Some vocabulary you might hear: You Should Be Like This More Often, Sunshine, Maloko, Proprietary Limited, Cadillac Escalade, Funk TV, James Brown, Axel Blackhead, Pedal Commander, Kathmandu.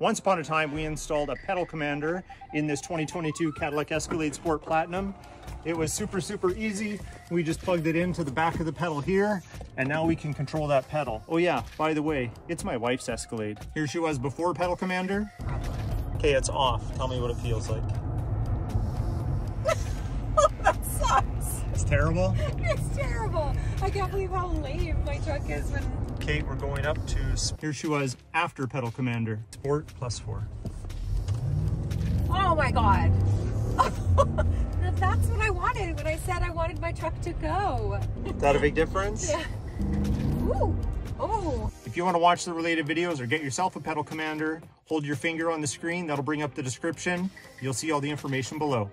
Once upon a time, we installed a Pedal Commander in this 2022 Cadillac Escalade Sport Platinum. It was super, super easy. We just plugged it into the back of the pedal here, and now we can control that pedal. Oh yeah, by the way, it's my wife's Escalade. Here she was before Pedal Commander. Okay, it's off. Tell me what it feels like. That sucks. It's terrible. It's terrible. I can't believe how lame my truck is when... Okay, we're going up to... Here she was after Pedal Commander. Sport +4. Oh my God. That's what I wanted when I said I wanted my truck to go. Is that a big difference? Yeah. Ooh. Oh. If you want to watch the related videos or get yourself a Pedal Commander, hold your finger on the screen. That'll bring up the description. You'll see all the information below.